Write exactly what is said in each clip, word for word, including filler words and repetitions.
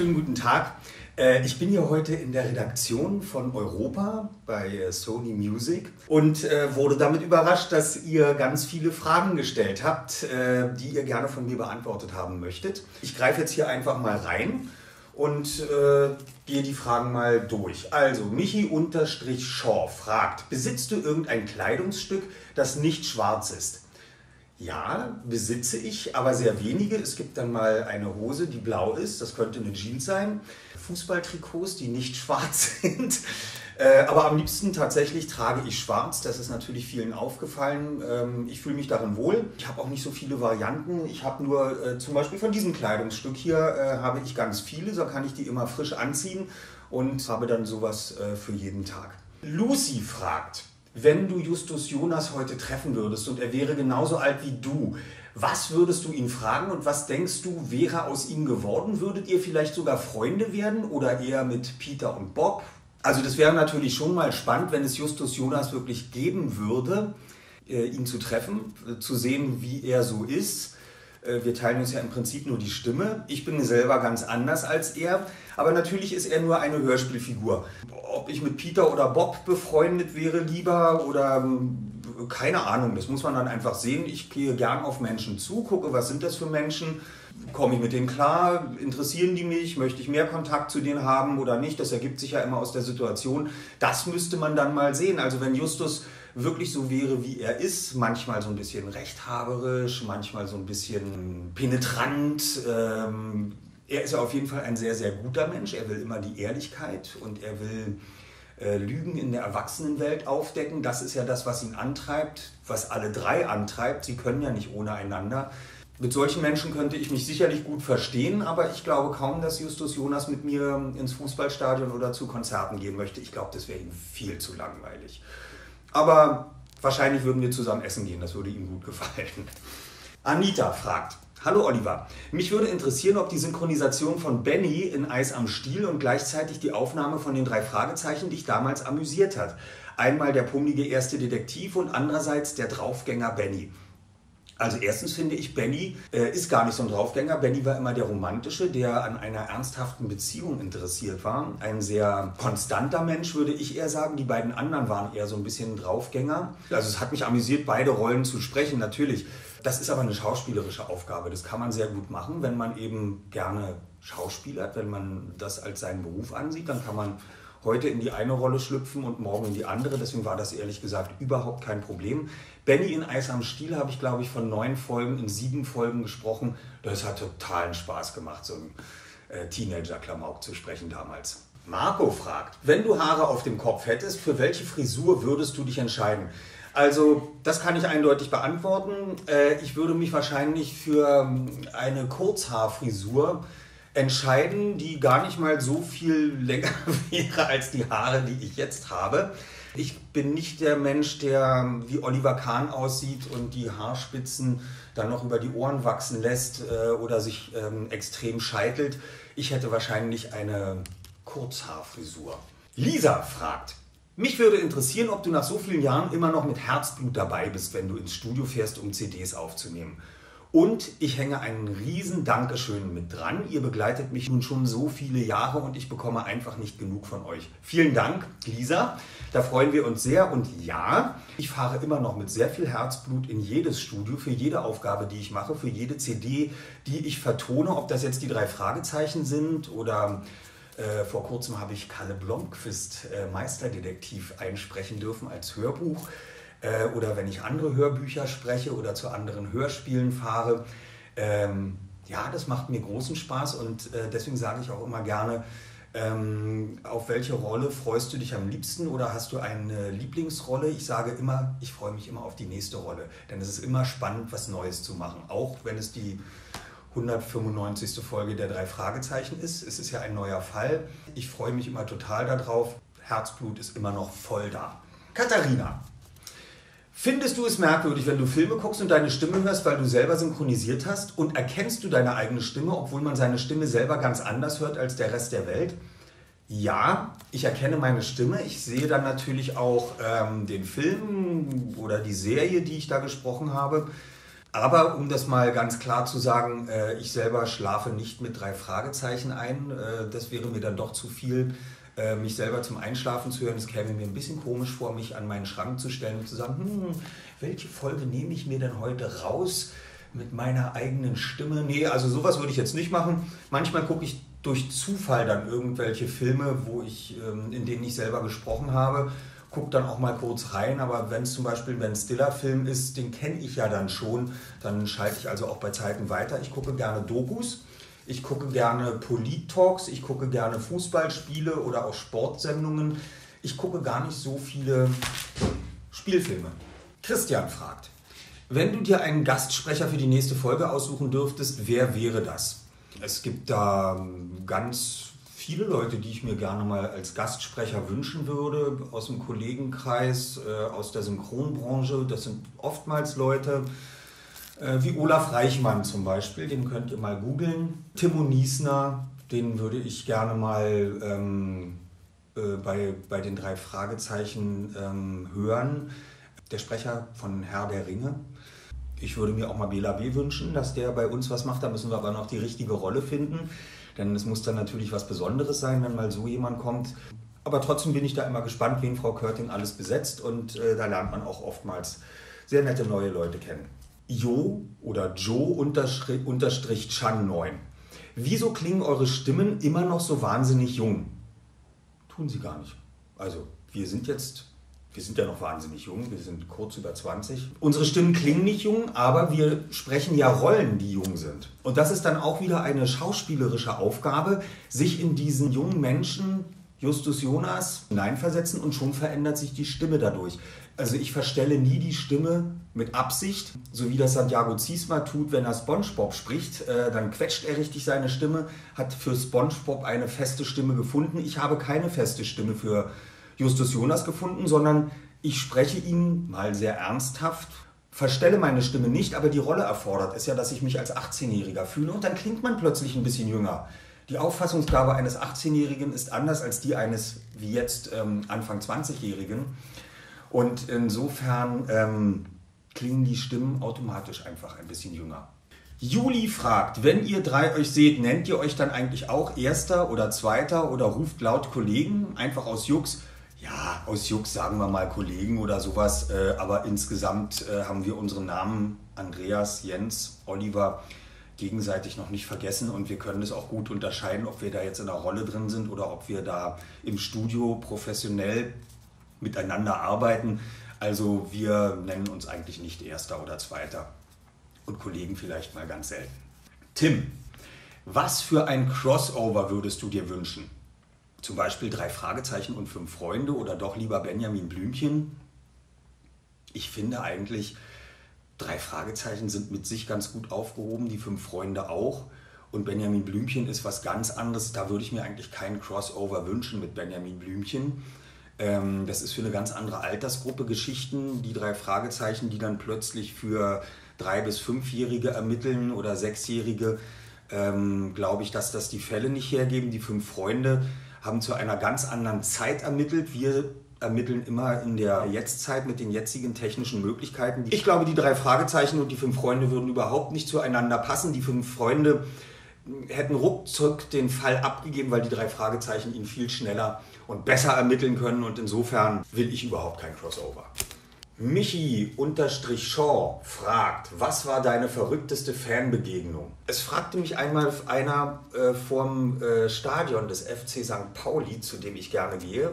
wunderschönen guten Tag. Ich bin hier heute in der Redaktion von Europa bei Sony Music und wurde damit überrascht, dass ihr ganz viele Fragen gestellt habt, die ihr gerne von mir beantwortet haben möchtet. Ich greife jetzt hier einfach mal rein und gehe die Fragen mal durch. Also, Michi-Schor fragt, besitzt du irgendein Kleidungsstück, das nicht schwarz ist? Ja, besitze ich, aber sehr wenige. Es gibt dann mal eine Hose, die blau ist, das könnte eine Jeans sein. Fußballtrikots, die nicht schwarz sind. Äh, aber am liebsten tatsächlich trage ich schwarz, das ist natürlich vielen aufgefallen. Ähm, ich fühle mich darin wohl. Ich habe auch nicht so viele Varianten. Ich habe nur äh, zum Beispiel von diesem Kleidungsstück hier äh, habe ich ganz viele, so kann ich die immer frisch anziehen und habe dann sowas äh, für jeden Tag. Lucy fragt, wenn du Justus Jonas heute treffen würdest und er wäre genauso alt wie du, was würdest du ihn fragen und was denkst du, wäre aus ihm geworden? Würdet ihr vielleicht sogar Freunde werden oder eher mit Peter und Bob? Also das wäre natürlich schon mal spannend, wenn es Justus Jonas wirklich geben würde, äh, ihn zu treffen, äh, zu sehen, wie er so ist. Äh, wir teilen uns ja im Prinzip nur die Stimme. Ich bin selber ganz anders als er, aber natürlich ist er nur eine Hörspielfigur. Ob ich mit Peter oder Bob befreundet wäre lieber oder keine Ahnung, das muss man dann einfach sehen. Ich gehe gern auf Menschen zu, gucke, was sind das für Menschen, komme ich mit denen klar, interessieren die mich, möchte ich mehr Kontakt zu denen haben oder nicht, das ergibt sich ja immer aus der Situation. Das müsste man dann mal sehen. Also wenn Justus wirklich so wäre, wie er ist, manchmal so ein bisschen rechthaberisch, manchmal so ein bisschen penetrant, ähm, er ist ja auf jeden Fall ein sehr, sehr guter Mensch. Er will immer die Ehrlichkeit und er will äh, Lügen in der Erwachsenenwelt aufdecken. Das ist ja das, was ihn antreibt, was alle drei antreibt. Sie können ja nicht ohne einander. Mit solchen Menschen könnte ich mich sicherlich gut verstehen, aber ich glaube kaum, dass Justus Jonas mit mir ins Fußballstadion oder zu Konzerten gehen möchte. Ich glaube, das wäre ihm viel zu langweilig. Aber wahrscheinlich würden wir zusammen essen gehen. Das würde ihm gut gefallen. Anita fragt, hallo Oliver, mich würde interessieren, ob die Synchronisation von Benny in Eis am Stiel und gleichzeitig die Aufnahme von den drei Fragezeichen dich damals amüsiert hat. Einmal der pummelige erste Detektiv und andererseits der Draufgänger Benny. Also erstens finde ich, Benny äh, ist gar nicht so ein Draufgänger. Benny war immer der Romantische, der an einer ernsthaften Beziehung interessiert war. Ein sehr konstanter Mensch, würde ich eher sagen. Die beiden anderen waren eher so ein bisschen Draufgänger. Also es hat mich amüsiert, beide Rollen zu sprechen, natürlich. Das ist aber eine schauspielerische Aufgabe. Das kann man sehr gut machen, wenn man eben gerne schauspielert, wenn man das als seinen Beruf ansieht. Dann kann man heute in die eine Rolle schlüpfen und morgen in die andere. Deswegen war das ehrlich gesagt überhaupt kein Problem. Benny in Eis am Stiel habe ich, glaube ich, von neun Folgen in sieben Folgen gesprochen. Das hat totalen Spaß gemacht, so einen äh, Teenager-Klamauk zu sprechen damals. Marco fragt, wenn du Haare auf dem Kopf hättest, für welche Frisur würdest du dich entscheiden? Also, das kann ich eindeutig beantworten. Ich würde mich wahrscheinlich für eine Kurzhaarfrisur entscheiden, die gar nicht mal so viel länger wäre als die Haare, die ich jetzt habe. Ich bin nicht der Mensch, der wie Oliver Kahn aussieht und die Haarspitzen dann noch über die Ohren wachsen lässt oder sich extrem scheitelt. Ich hätte wahrscheinlich eine Kurzhaarfrisur. Lisa fragt, mich würde interessieren, ob du nach so vielen Jahren immer noch mit Herzblut dabei bist, wenn du ins Studio fährst, um C Ds aufzunehmen. Und ich hänge einen riesen Dankeschön mit dran. Ihr begleitet mich nun schon so viele Jahre und ich bekomme einfach nicht genug von euch. Vielen Dank, Lisa. Da freuen wir uns sehr. Und ja, ich fahre immer noch mit sehr viel Herzblut in jedes Studio, für jede Aufgabe, die ich mache, für jede C D, die ich vertone. Ob das jetzt die drei Fragezeichen sind oder... Äh, vor kurzem habe ich Kalle Blomqvist äh, Meisterdetektiv einsprechen dürfen als Hörbuch äh, oder wenn ich andere Hörbücher spreche oder zu anderen Hörspielen fahre. Ähm, ja, das macht mir großen Spaß und äh, deswegen sage ich auch immer gerne, ähm, auf welche Rolle freust du dich am liebsten oder hast du eine Lieblingsrolle? Ich sage immer, ich freue mich immer auf die nächste Rolle, denn es ist immer spannend, was Neues zu machen, auch wenn es die hundertfünfundneunzigste Folge der drei Fragezeichen ist. Es ist ja ein neuer Fall. Ich freue mich immer total darauf. Herzblut ist immer noch voll da. Katharina, findest du es merkwürdig, wenn du Filme guckst und deine Stimme hörst, weil du selber synchronisiert hast? Und erkennst du deine eigene Stimme, obwohl man seine Stimme selber ganz anders hört als der Rest der Welt? Ja, ich erkenne meine Stimme. Ich sehe dann natürlich auch ähm, den Film oder die Serie, die ich da gesprochen habe. Aber um das mal ganz klar zu sagen, äh, ich selber schlafe nicht mit drei Fragezeichen ein. Äh, das wäre mir dann doch zu viel, äh, mich selber zum Einschlafen zu hören. Es käme mir ein bisschen komisch vor, mich an meinen Schrank zu stellen und zu sagen, hm, welche Folge nehme ich mir denn heute raus mit meiner eigenen Stimme? Nee, also sowas würde ich jetzt nicht machen. Manchmal gucke ich durch Zufall dann irgendwelche Filme, wo ich, ähm, in denen ich selber gesprochen habe. Guck dann auch mal kurz rein, aber wenn es zum Beispiel ein Ben Stiller Film ist, den kenne ich ja dann schon, dann schalte ich also auch bei Zeiten weiter. Ich gucke gerne Dokus, ich gucke gerne Polit-Talks, ich gucke gerne Fußballspiele oder auch Sportsendungen. Ich gucke gar nicht so viele Spielfilme. Christian fragt, wenn du dir einen Gastsprecher für die nächste Folge aussuchen dürftest, wer wäre das? Es gibt da ganz viele Leute, die ich mir gerne mal als Gastsprecher wünschen würde, aus dem Kollegenkreis, äh, aus der Synchronbranche. Das sind oftmals Leute äh, wie Olaf Reichmann zum Beispiel, den könnt ihr mal googeln. Timo Niesner, den würde ich gerne mal ähm, äh, bei, bei den drei Fragezeichen ähm, hören. Der Sprecher von Herr der Ringe. Ich würde mir auch mal Bela B. wünschen, dass der bei uns was macht. Da müssen wir aber noch die richtige Rolle finden. Denn es muss dann natürlich was Besonderes sein, wenn mal so jemand kommt. Aber trotzdem bin ich da immer gespannt, wen Frau Körting alles besetzt. Und äh, da lernt man auch oftmals sehr nette neue Leute kennen. Jo oder Joe unterstrich, unterstrich Chan neun. Wieso klingen eure Stimmen immer noch so wahnsinnig jung? Tun sie gar nicht. Also wir sind jetzt, wir sind ja noch wahnsinnig jung, wir sind kurz über zwanzig. Unsere Stimmen klingen nicht jung, aber wir sprechen ja Rollen, die jung sind. Und das ist dann auch wieder eine schauspielerische Aufgabe, sich in diesen jungen Menschen, Justus Jonas, hineinversetzen und schon verändert sich die Stimme dadurch. Also ich verstelle nie die Stimme mit Absicht, so wie das Santiago Ziesma tut, wenn er SpongeBob spricht. Äh, dann quetscht er richtig seine Stimme, hat für SpongeBob eine feste Stimme gefunden. Ich habe keine feste Stimme für Justus Jonas gefunden, sondern ich spreche ihn mal sehr ernsthaft, verstelle meine Stimme nicht, aber die Rolle erfordert es ja, dass ich mich als achtzehnjähriger fühle und dann klingt man plötzlich ein bisschen jünger. Die Auffassungsgabe eines achtzehnjährigen ist anders als die eines, wie jetzt, ähm, Anfang zwanzigjährigen und insofern ähm, klingen die Stimmen automatisch einfach ein bisschen jünger. Juli fragt, wenn ihr drei euch seht, nennt ihr euch dann eigentlich auch Erster oder Zweiter oder ruft laut Kollegen einfach aus Jux? Ja, aus Jux sagen wir mal Kollegen oder sowas, äh, aber insgesamt äh, haben wir unsere Namen Andreas, Jens, Oliver gegenseitig noch nicht vergessen und wir können es auch gut unterscheiden, ob wir da jetzt in der Rolle drin sind oder ob wir da im Studio professionell miteinander arbeiten. Also wir nennen uns eigentlich nicht Erster oder Zweiter und Kollegen vielleicht mal ganz selten. Tim, was für ein Crossover würdest du dir wünschen? Zum Beispiel drei Fragezeichen und fünf Freunde oder doch lieber Benjamin Blümchen. Ich finde eigentlich, drei Fragezeichen sind mit sich ganz gut aufgehoben, die fünf Freunde auch. Und Benjamin Blümchen ist was ganz anderes. Da würde ich mir eigentlich keinen Crossover wünschen mit Benjamin Blümchen. Ähm, das ist für eine ganz andere Altersgruppe Geschichten. Die drei Fragezeichen, die dann plötzlich für drei- bis fünfjährige ermitteln oder sechsjährige, ähm, glaube ich, dass das die Fälle nicht hergeben. Die fünf Freunde haben zu einer ganz anderen Zeit ermittelt. Wir ermitteln immer in der Jetztzeit mit den jetzigen technischen Möglichkeiten. Ich glaube, die drei Fragezeichen und die fünf Freunde würden überhaupt nicht zueinander passen. Die fünf Freunde hätten ruckzuck den Fall abgegeben, weil die drei Fragezeichen ihn viel schneller und besser ermitteln können. Und insofern will ich überhaupt kein Crossover. Michi-Shaw fragt, was war deine verrückteste Fanbegegnung? Es fragte mich einmal einer äh, vorm äh, Stadion des F C Sankt Pauli, zu dem ich gerne gehe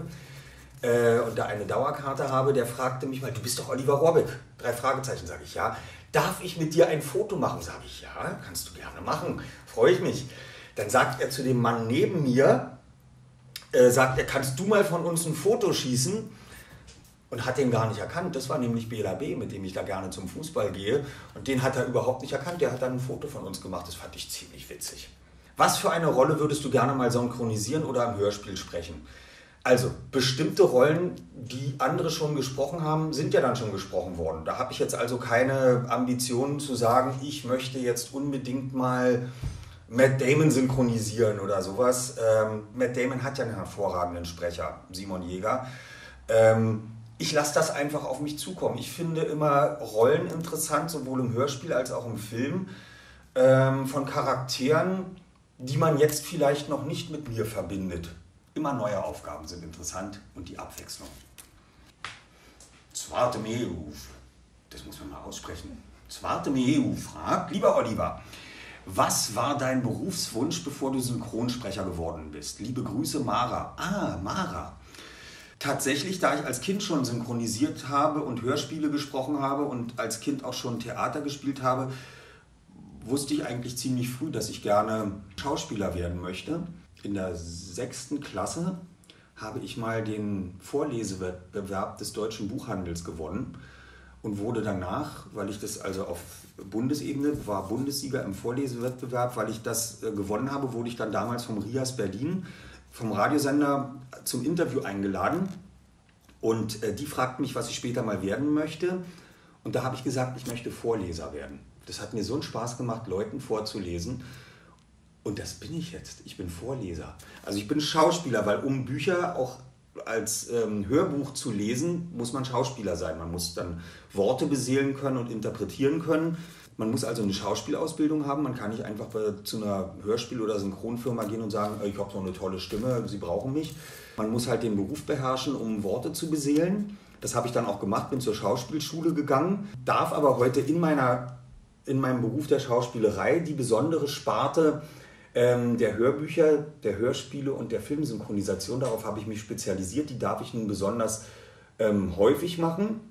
äh, und da eine Dauerkarte habe, der fragte mich mal, du bist doch Oliver Rohrbeck. Drei Fragezeichen, sage ich, ja. Darf ich mit dir ein Foto machen? Sage ich, ja, kannst du gerne machen, freue ich mich. Dann sagt er zu dem Mann neben mir, äh, sagt er, kannst du mal von uns ein Foto schießen? Und hat den gar nicht erkannt. Das war nämlich Bela B., mit dem ich da gerne zum Fußball gehe. Und den hat er überhaupt nicht erkannt. Der hat dann ein Foto von uns gemacht. Das fand ich ziemlich witzig. Was für eine Rolle würdest du gerne mal synchronisieren oder im Hörspiel sprechen? Also, bestimmte Rollen, die andere schon gesprochen haben, sind ja dann schon gesprochen worden. Da habe ich jetzt also keine Ambitionen zu sagen, ich möchte jetzt unbedingt mal Matt Damon synchronisieren oder sowas. Ähm, Matt Damon hat ja einen hervorragenden Sprecher, Simon Jäger. Ähm, ich lasse das einfach auf mich zukommen. Ich finde immer Rollen interessant, sowohl im Hörspiel als auch im Film, ähm, von Charakteren, die man jetzt vielleicht noch nicht mit mir verbindet. Immer neue Aufgaben sind interessant und die Abwechslung. Zwarte Meeruf, das muss man mal aussprechen. Zwarte Meeruf fragt, lieber Oliver, was war dein Berufswunsch, bevor du Synchronsprecher geworden bist? Liebe Grüße, Mara. Ah, Mara. Tatsächlich, da ich als Kind schon synchronisiert habe und Hörspiele gesprochen habe und als Kind auch schon Theater gespielt habe, wusste ich eigentlich ziemlich früh, dass ich gerne Schauspieler werden möchte. In der sechsten Klasse habe ich mal den Vorlesewettbewerb des Deutschen Buchhandels gewonnen und wurde danach, weil ich das also auf Bundesebene war, Bundessieger im Vorlesewettbewerb, weil ich das gewonnen habe, wurde ich dann damals vom Rias Berlin, vom Radiosender, zum Interview eingeladen und die fragten mich, was ich später mal werden möchte und da habe ich gesagt, ich möchte Vorleser werden. Das hat mir so einen Spaß gemacht, Leuten vorzulesen. Und das bin ich jetzt. Ich bin Vorleser. Also ich bin Schauspieler, weil um Bücher auch als ähm, Hörbuch zu lesen, muss man Schauspieler sein. Man muss dann Worte beseelen können und interpretieren können. Man muss also eine Schauspielausbildung haben. Man kann nicht einfach bei, zu einer Hörspiel- oder Synchronfirma gehen und sagen, ich habe so eine tolle Stimme, Sie brauchen mich. Man muss halt den Beruf beherrschen, um Worte zu beseelen. Das habe ich dann auch gemacht, bin zur Schauspielschule gegangen, darf aber heute in, meiner, in meinem Beruf der Schauspielerei die besondere Sparte der Hörbücher, der Hörspiele und der Filmsynchronisation, darauf habe ich mich spezialisiert, die darf ich nun besonders ähm, häufig machen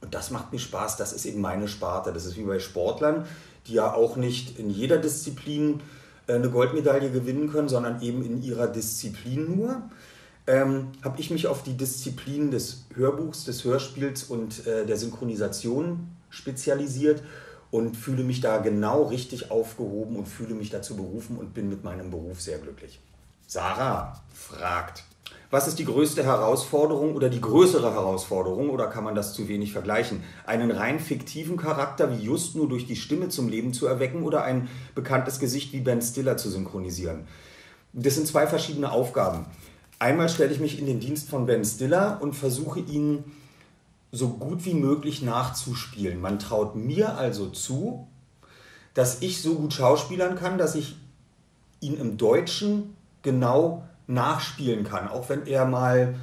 und das macht mir Spaß, das ist eben meine Sparte, das ist wie bei Sportlern, die ja auch nicht in jeder Disziplin äh, eine Goldmedaille gewinnen können, sondern eben in ihrer Disziplin nur, ähm, habe ich mich auf die Disziplin des Hörbuchs, des Hörspiels und äh, der Synchronisation spezialisiert und fühle mich da genau richtig aufgehoben und fühle mich dazu berufen und bin mit meinem Beruf sehr glücklich. Sarah fragt, was ist die größte Herausforderung oder die größere Herausforderung, oder kann man das zu wenig vergleichen? Einen rein fiktiven Charakter wie Just nur durch die Stimme zum Leben zu erwecken oder ein bekanntes Gesicht wie Ben Stiller zu synchronisieren? Das sind zwei verschiedene Aufgaben. Einmal stelle ich mich in den Dienst von Ben Stiller und versuche ihn so gut wie möglich nachzuspielen. Man traut mir also zu, dass ich so gut schauspielern kann, dass ich ihn im Deutschen genau nachspielen kann. Auch wenn er mal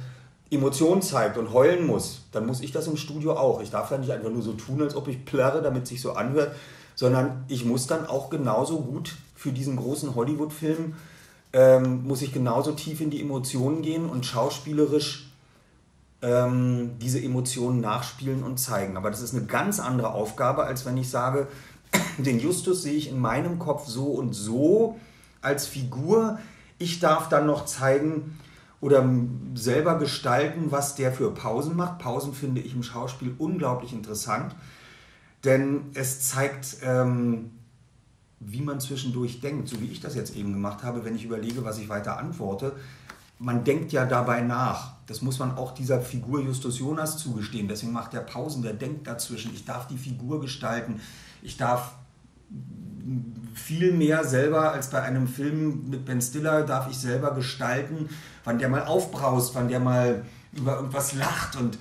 Emotionen zeigt und heulen muss, dann muss ich das im Studio auch. Ich darf dann nicht einfach nur so tun, als ob ich plärre, damit es sich so anhört, sondern ich muss dann auch genauso gut für diesen großen Hollywood-Film, ähm, muss ich genauso tief in die Emotionen gehen und schauspielerisch diese Emotionen nachspielen und zeigen. Aber das ist eine ganz andere Aufgabe, als wenn ich sage, den Justus sehe ich in meinem Kopf so und so als Figur. Ich darf dann noch zeigen oder selber gestalten, was der für Pausen macht. Pausen finde ich im Schauspiel unglaublich interessant, denn es zeigt, ähm, wie man zwischendurch denkt, so wie ich das jetzt eben gemacht habe, wenn ich überlege, was ich weiter antworte. Man denkt ja dabei nach. Das muss man auch dieser Figur Justus Jonas zugestehen. Deswegen macht der Pausen, der denkt dazwischen. Ich darf die Figur gestalten. Ich darf viel mehr selber als bei einem Film mit Ben Stiller, darf ich selber gestalten, wann der mal aufbraust, wann der mal über irgendwas lacht und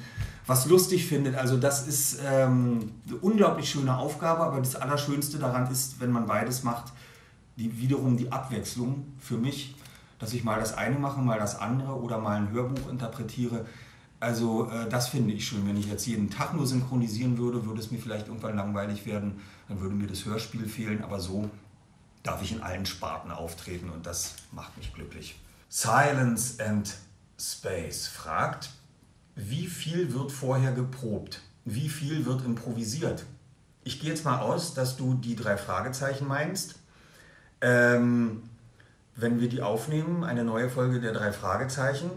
was lustig findet. Also das ist ähm, eine unglaublich schöne Aufgabe, aber das Allerschönste daran ist, wenn man beides macht, die, wiederum die Abwechslung für mich, dass ich mal das eine mache, mal das andere oder mal ein Hörbuch interpretiere. Also äh, das finde ich schön. Wenn ich jetzt jeden Tag nur synchronisieren würde, würde es mir vielleicht irgendwann langweilig werden. Dann würde mir das Hörspiel fehlen. Aber so darf ich in allen Sparten auftreten und das macht mich glücklich. Silence and Space fragt, wie viel wird vorher geprobt? Wie viel wird improvisiert? Ich gehe jetzt mal aus, dass du die drei Fragezeichen meinst. Ähm... Wenn wir die aufnehmen, eine neue Folge der drei Fragezeichen.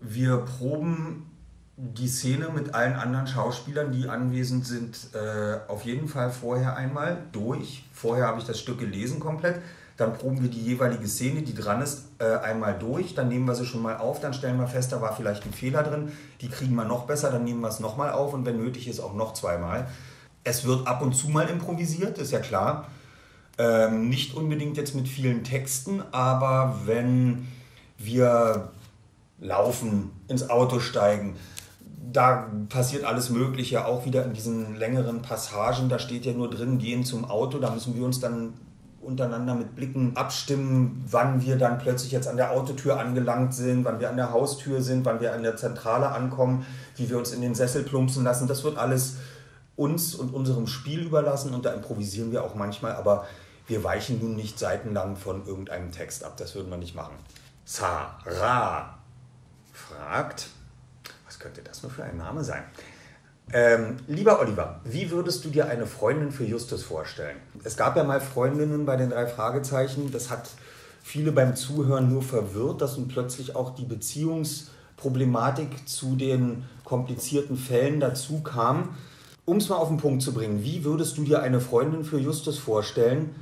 Wir proben die Szene mit allen anderen Schauspielern, die anwesend sind, äh, auf jeden Fall vorher einmal durch. Vorher habe ich das Stück gelesen komplett. Dann proben wir die jeweilige Szene, die dran ist, äh, einmal durch. Dann nehmen wir sie schon mal auf, dann stellen wir fest, da war vielleicht ein Fehler drin. Die kriegen wir noch besser, dann nehmen wir es nochmal auf und wenn nötig ist, auch noch zweimal. Es wird ab und zu mal improvisiert, ist ja klar. Ähm, nicht unbedingt jetzt mit vielen Texten, aber wenn wir laufen, ins Auto steigen, da passiert alles Mögliche, auch wieder in diesen längeren Passagen. Da steht ja nur drin, gehen zum Auto. Da müssen wir uns dann untereinander mit Blicken abstimmen, wann wir dann plötzlich jetzt an der Autotür angelangt sind, wann wir an der Haustür sind, wann wir an der Zentrale ankommen, wie wir uns in den Sessel plumpsen lassen. Das wird alles uns und unserem Spiel überlassen und da improvisieren wir auch manchmal, aber wir weichen nun nicht seitenlang von irgendeinem Text ab. Das würden wir nicht machen. Sarah fragt, was könnte das nur für ein Name sein? Ähm, lieber Oliver, wie würdest du dir eine Freundin für Justus vorstellen? Es gab ja mal Freundinnen bei den drei Fragezeichen. Das hat viele beim Zuhören nur verwirrt, dass nun plötzlich auch die Beziehungsproblematik zu den komplizierten Fällen dazu kam. Um es mal auf den Punkt zu bringen, wie würdest du dir eine Freundin für Justus vorstellen?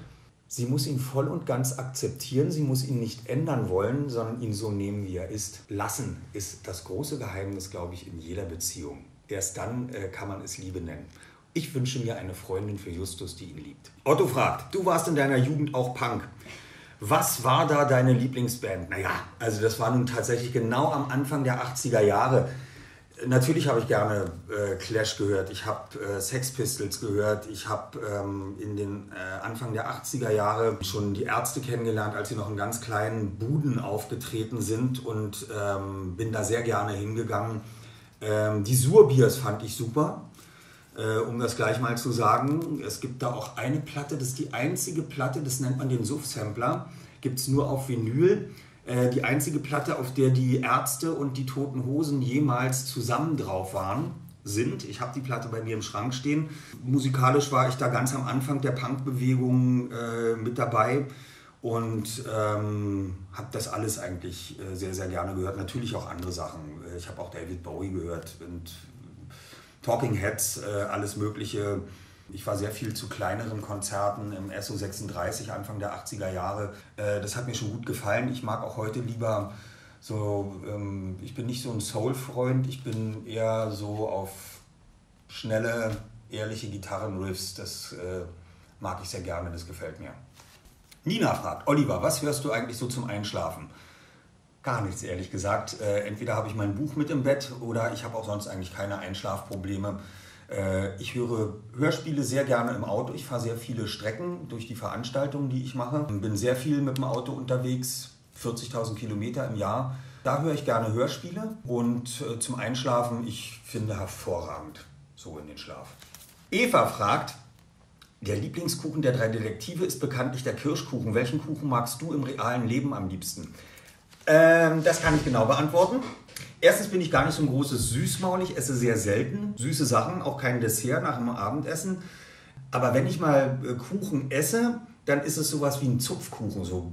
Sie muss ihn voll und ganz akzeptieren, sie muss ihn nicht ändern wollen, sondern ihn so nehmen, wie er ist. Lassen ist das große Geheimnis, glaube ich, in jeder Beziehung. Erst dann äh, kann man es Liebe nennen. Ich wünsche mir eine Freundin für Justus, die ihn liebt. Otto fragt, du warst in deiner Jugend auch Punk. Was war da deine Lieblingsband? Naja, also das war nun tatsächlich genau am Anfang der achtziger Jahre. Natürlich habe ich gerne äh, Clash gehört, ich habe äh, Sex Pistols gehört, ich habe ähm, in den äh, Anfang der achtziger Jahre schon die Ärzte kennengelernt, als sie noch in ganz kleinen Buden aufgetreten sind und ähm, bin da sehr gerne hingegangen. Ähm, die Subvers fand ich super, äh, um das gleich mal zu sagen. Es gibt da auch eine Platte, das ist die einzige Platte, das nennt man den Suff-Sampler, gibt es nur auf Vinyl. Die einzige Platte, auf der die Ärzte und die Toten Hosen jemals zusammen drauf waren, sind. Ich habe die Platte bei mir im Schrank stehen. Musikalisch war ich da ganz am Anfang der Punk-Bewegung äh, mit dabei und ähm, habe das alles eigentlich äh, sehr, sehr gerne gehört. Natürlich auch andere Sachen. Ich habe auch David Bowie gehört und Talking Heads, äh, alles Mögliche. Ich war sehr viel zu kleineren Konzerten im S O sechsunddreißig, Anfang der achtziger Jahre. Das hat mir schon gut gefallen. Ich mag auch heute lieber so, ich bin nicht so ein Soul-Freund, ich bin eher so auf schnelle, ehrliche Gitarrenriffs. Das mag ich sehr gerne, das gefällt mir. Nina fragt, Oliver, was hörst du eigentlich so zum Einschlafen? Gar nichts, ehrlich gesagt. Entweder habe ich mein Buch mit im Bett oder ich habe auch sonst eigentlich keine Einschlafprobleme. Ich höre Hörspiele sehr gerne im Auto. Ich fahre sehr viele Strecken durch die Veranstaltungen, die ich mache. Bin sehr viel mit dem Auto unterwegs, vierzigtausend Kilometer im Jahr. Da höre ich gerne Hörspiele und zum Einschlafen, ich finde hervorragend, so in den Schlaf. Eva fragt, der Lieblingskuchen der drei Detektive ist bekanntlich der Kirschkuchen. Welchen Kuchen magst du im realen Leben am liebsten? Ähm, das kann ich genau beantworten. Erstens bin ich gar nicht so ein großes Süßmaul, ich esse sehr selten süße Sachen, auch kein Dessert nach dem Abendessen. Aber wenn ich mal Kuchen esse, dann ist es sowas wie ein Zupfkuchen, so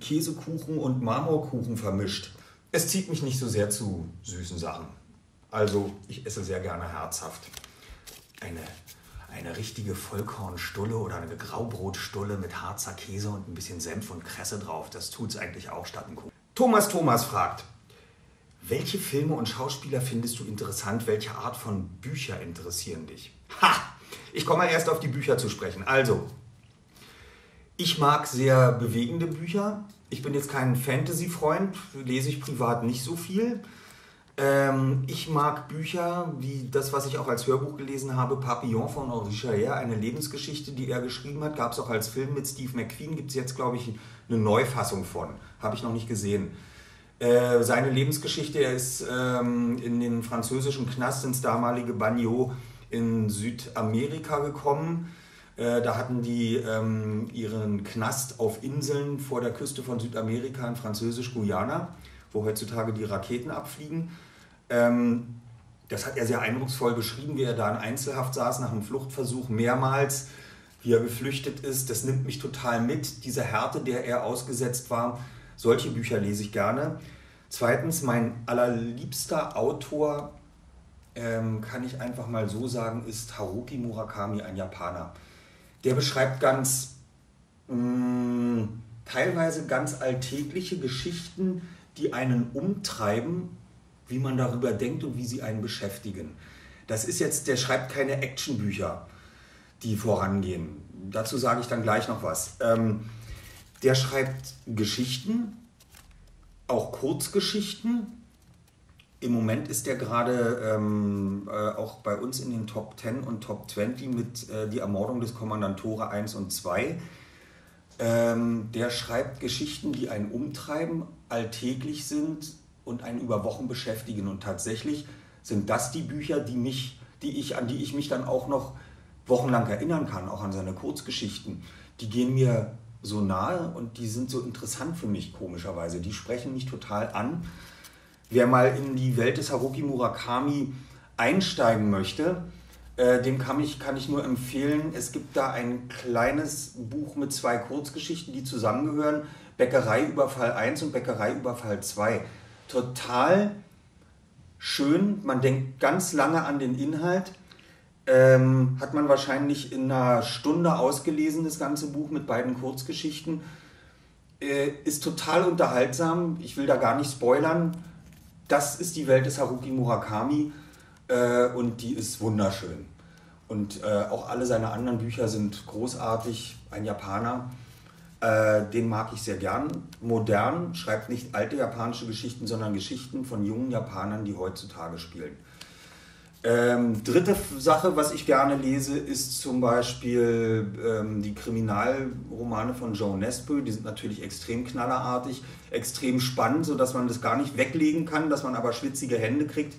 Käsekuchen und Marmorkuchen vermischt. Es zieht mich nicht so sehr zu süßen Sachen. Also ich esse sehr gerne herzhaft. Eine, eine richtige Vollkornstulle oder eine Graubrotstulle mit Harzer Käse und ein bisschen Senf und Kresse drauf, das tut's eigentlich auch statt einem Kuchen. Thomas Thomas fragt, welche Filme und Schauspieler findest du interessant? Welche Art von Bücher interessieren dich? Ha! Ich komme mal erst auf die Bücher zu sprechen. Also, ich mag sehr bewegende Bücher. Ich bin jetzt kein Fantasy-Freund, lese ich privat nicht so viel. Ähm, ich mag Bücher wie das, was ich auch als Hörbuch gelesen habe, Papillon von Henri Charrière, eine Lebensgeschichte, die er geschrieben hat. Gab es auch als Film mit Steve McQueen, gibt es jetzt, glaube ich, eine Neufassung von. Habe ich noch nicht gesehen. Äh, seine Lebensgeschichte, er ist ähm, in den französischen Knast ins damalige Baguio in Südamerika gekommen. Äh, da hatten die ähm, ihren Knast auf Inseln vor der Küste von Südamerika in Französisch-Guyana, wo heutzutage die Raketen abfliegen. Ähm, das hat er sehr eindrucksvoll beschrieben, wie er da in Einzelhaft saß nach einem Fluchtversuch mehrmals, wie er geflüchtet ist. Das nimmt mich total mit, diese Härte, der er ausgesetzt war. Solche Bücher lese ich gerne. Zweitens, mein allerliebster Autor, ähm, kann ich einfach mal so sagen, ist Haruki Murakami, ein Japaner. Der beschreibt ganz, mh, teilweise ganz alltägliche Geschichten, die einen umtreiben, wie man darüber denkt und wie sie einen beschäftigen. Das ist jetzt, der schreibt keine Actionbücher, die vorangehen. Dazu sage ich dann gleich noch was. Ähm, Der schreibt Geschichten, auch Kurzgeschichten Im Moment ist der gerade ähm, äh, auch bei uns in den Top zehn und Top zwanzig mit äh, Die Ermordung des Kommandantore eins und zwei. Ähm, der schreibt Geschichten, die einen umtreiben, alltäglich sind und einen über Wochen beschäftigen. Und tatsächlich sind das die Bücher, die mich, die ich, an die ich mich dann auch noch wochenlang erinnern kann, auch an seine Kurzgeschichten. Die gehen mir so nahe und die sind so interessant für mich, komischerweise. Die sprechen mich total an. Wer mal in die Welt des Haruki Murakami einsteigen möchte, äh, dem kann ich, kann ich nur empfehlen, es gibt da ein kleines Buch mit zwei Kurzgeschichten, die zusammengehören, Bäckereiüberfall eins und Bäckereiüberfall zwei. Total schön, man denkt ganz lange an den Inhalt, ähm, hat man wahrscheinlich in einer Stunde ausgelesen, das ganze Buch mit beiden Kurzgeschichten, äh, ist total unterhaltsam, ich will da gar nicht spoilern. Das ist die Welt des Haruki Murakami äh, und die ist wunderschön. Und äh, auch alle seine anderen Bücher sind großartig. Ein Japaner, äh, den mag ich sehr gern. Modern, schreibt nicht alte japanische Geschichten, sondern Geschichten von jungen Japanern, die heutzutage spielen. Ähm, dritte Sache, was ich gerne lese, ist zum Beispiel ähm, die Kriminalromane von Jo Nesbø. Die sind natürlich extrem knallerartig, extrem spannend, sodass man das gar nicht weglegen kann, dass man aber schwitzige Hände kriegt.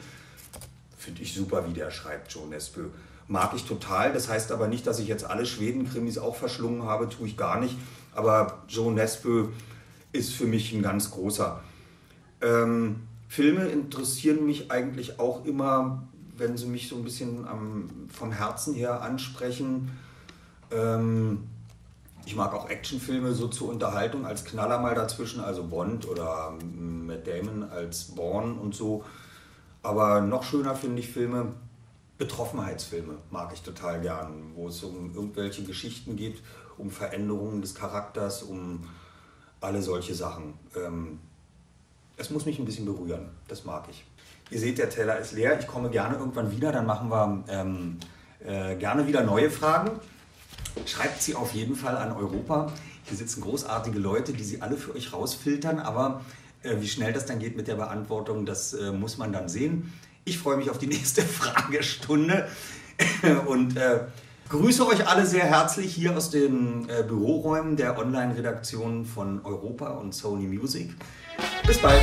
Finde ich super, wie der schreibt, Jo Nesbø. Mag ich total. Das heißt aber nicht, dass ich jetzt alle Schweden-Krimis auch verschlungen habe, tue ich gar nicht. Aber Jo Nesbø ist für mich ein ganz großer. Ähm, Filme interessieren mich eigentlich auch immer, wenn sie mich so ein bisschen am, vom Herzen her ansprechen. Ähm, ich mag auch Actionfilme so zur Unterhaltung als Knaller mal dazwischen, also Bond oder Matt Damon als Bourne und so. Aber noch schöner finde ich Filme, Betroffenheitsfilme mag ich total gern, wo es um irgendwelche Geschichten geht, um Veränderungen des Charakters, um alle solche Sachen. Ähm, es muss mich ein bisschen berühren, das mag ich. Ihr seht, der Teller ist leer. Ich komme gerne irgendwann wieder, dann machen wir ähm, äh, gerne wieder neue Fragen. Schreibt sie auf jeden Fall an Europa. Hier sitzen großartige Leute, die sie alle für euch rausfiltern. Aber äh, wie schnell das dann geht mit der Beantwortung, das äh, muss man dann sehen. Ich freue mich auf die nächste Fragestunde und äh, grüße euch alle sehr herzlich hier aus den äh, Büroräumen der Online-Redaktion von Europa und Sony Music. Bis bald!